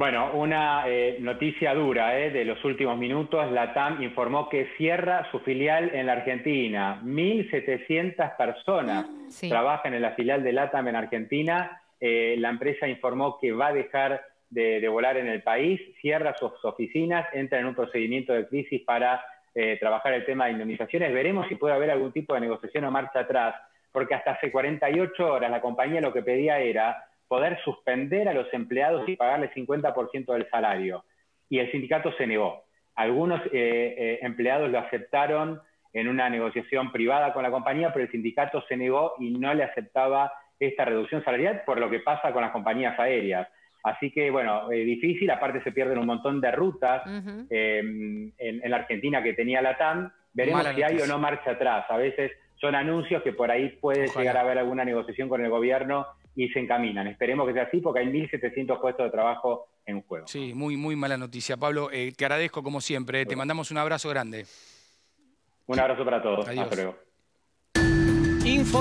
Bueno, una noticia dura de los últimos minutos. LATAM informó que cierra su filial en la Argentina. 1.700 personas trabajan en la filial de LATAM en Argentina. La empresa informó que va a dejar de volar en el país, cierra sus oficinas, entra en un procedimiento de crisis para trabajar el tema de indemnizaciones. Veremos si puede haber algún tipo de negociación o marcha atrás, porque hasta hace 48 horas la compañía lo que pedía era poder suspender a los empleados y pagarles 50% del salario. Y el sindicato se negó. Algunos empleados lo aceptaron en una negociación privada con la compañía, pero el sindicato se negó y no le aceptaba esta reducción salarial, por lo que pasa con las compañías aéreas. Así que, bueno, difícil. Aparte se pierden un montón de rutas en la Argentina que tenía LATAM. Veremos si hay o no marcha atrás. A veces son anuncios que por ahí puede llegar a haber alguna negociación con el gobierno y se encaminan. Esperemos que sea así porque hay 1.700 puestos de trabajo en juego. Sí, muy mala noticia. Pablo, te agradezco como siempre. Te mandamos un abrazo grande. Un abrazo para todos. Adiós. Hasta luego.